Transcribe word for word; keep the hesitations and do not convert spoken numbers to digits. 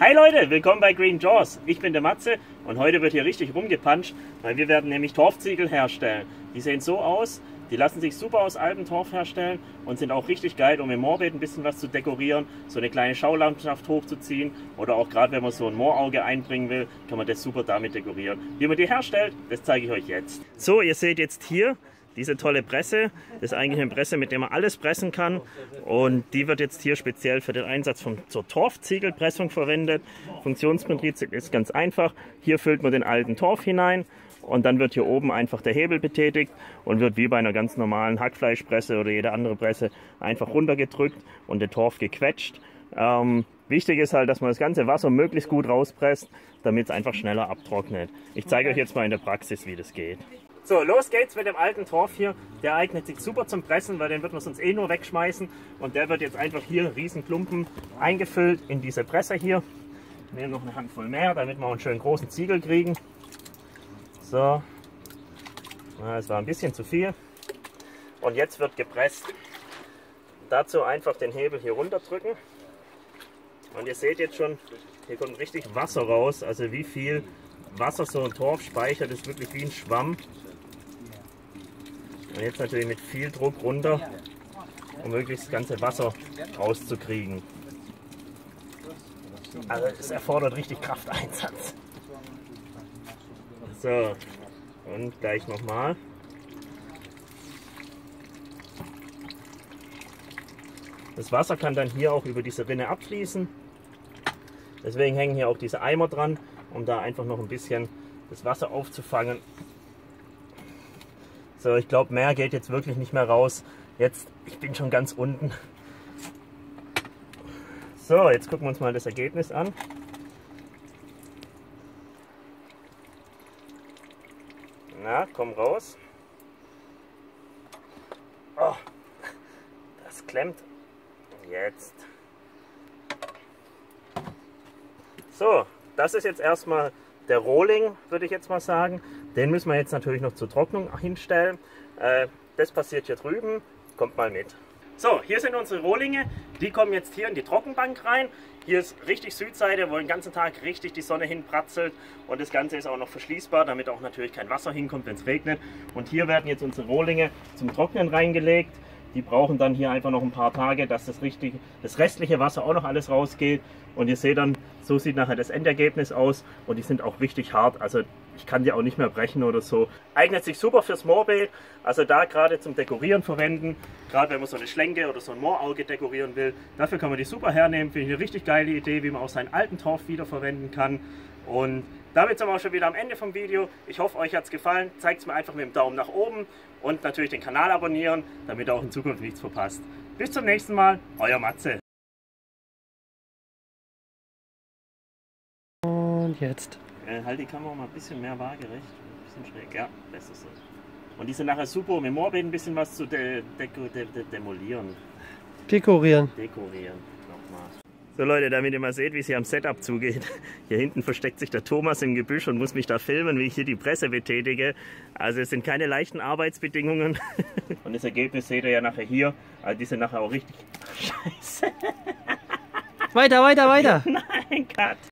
Hi Leute, willkommen bei Green Jaws. Ich bin der Matze und heute wird hier richtig rumgepanscht, weil wir werden nämlich Torfziegel herstellen. Die sehen so aus, die lassen sich super aus altem Torf herstellen und sind auch richtig geil, um im Moorbeet ein bisschen was zu dekorieren, so eine kleine Schaulandschaft hochzuziehen oder auch gerade wenn man so ein Moorauge einbringen will, kann man das super damit dekorieren. Wie man die herstellt, das zeige ich euch jetzt. So, ihr seht jetzt hier diese tolle Presse. Das ist eigentlich eine Presse, mit der man alles pressen kann. Und die wird jetzt hier speziell für den Einsatz von, zur Torfziegelpressung verwendet. Funktionsprinzip ist ganz einfach. Hier füllt man den alten Torf hinein und dann wird hier oben einfach der Hebel betätigt und wird wie bei einer ganz normalen Hackfleischpresse oder jeder andere Presse einfach runtergedrückt und der Torf gequetscht. Ähm, wichtig ist halt, dass man das ganze Wasser möglichst gut rauspresst, damit es einfach schneller abtrocknet. Ich zeige euch jetzt mal in der Praxis, wie das geht. So, los geht's mit dem alten Torf hier. Der eignet sich super zum Pressen, weil den wird man sonst eh nur wegschmeißen. Und der wird jetzt einfach hier riesen Klumpen eingefüllt in diese Presse hier. Ich nehme noch eine Handvoll mehr, damit wir einen schönen großen Ziegel kriegen. So, das war ein bisschen zu viel. Und jetzt wird gepresst. Dazu einfach den Hebel hier runterdrücken. Und ihr seht jetzt schon, hier kommt richtig Wasser raus. Also wie viel Wasser so ein Torf speichert, ist wirklich wie ein Schwamm. Und jetzt natürlich mit viel Druck runter, um möglichst das ganze Wasser rauszukriegen. Also es erfordert richtig Krafteinsatz. So, und gleich nochmal. Das Wasser kann dann hier auch über diese Rinne abfließen. Deswegen hängen hier auch diese Eimer dran, um da einfach noch ein bisschen das Wasser aufzufangen. So, ich glaube, mehr geht jetzt wirklich nicht mehr raus. Jetzt, ich bin schon ganz unten. So, jetzt gucken wir uns mal das Ergebnis an. Na, komm raus. Oh, das klemmt. Jetzt. So, das ist jetzt erstmal der Rohling, würde ich jetzt mal sagen. Den müssen wir jetzt natürlich noch zur Trocknung hinstellen. Das passiert hier drüben. Kommt mal mit. So, hier sind unsere Rohlinge. Die kommen jetzt hier in die Trockenbank rein. Hier ist richtig Südseite, wo den ganzen Tag richtig die Sonne hinpratzelt. Und das Ganze ist auch noch verschließbar, damit auch natürlich kein Wasser hinkommt, wenn es regnet. Und hier werden jetzt unsere Rohlinge zum Trocknen reingelegt. Die brauchen dann hier einfach noch ein paar Tage, dass das, richtig, das restliche Wasser auch noch alles rausgeht. Und ihr seht dann, so sieht nachher das Endergebnis aus. Und die sind auch richtig hart, also ich kann die auch nicht mehr brechen oder so. Eignet sich super fürs Moorbeet, also da gerade zum Dekorieren verwenden. Gerade wenn man so eine Schlenke oder so ein Moorauge dekorieren will. Dafür kann man die super hernehmen, finde ich eine richtig geile Idee, wie man auch seinen alten Torf wiederverwenden kann. Und damit sind wir auch schon wieder am Ende vom Video. Ich hoffe, euch hat es gefallen. Zeigt es mir einfach mit dem Daumen nach oben und natürlich den Kanal abonnieren, damit ihr auch in Zukunft nichts verpasst. Bis zum nächsten Mal, euer Matze. Und jetzt. Äh, halt die Kamera mal ein bisschen mehr waagerecht, ein bisschen schräg, ja, besser so. Und die sind nachher super, um im Moorbeet ein bisschen was zu de de de de demolieren. Dekorieren. Dekorieren, nochmal. So Leute, damit ihr mal seht, wie es hier am Setup zugeht. Hier hinten versteckt sich der Thomas im Gebüsch und muss mich da filmen, wie ich hier die Presse betätige. Also es sind keine leichten Arbeitsbedingungen. Und das Ergebnis seht ihr ja nachher hier. Also die sind nachher auch richtig scheiße. Weiter, weiter, weiter! Nein, Gott!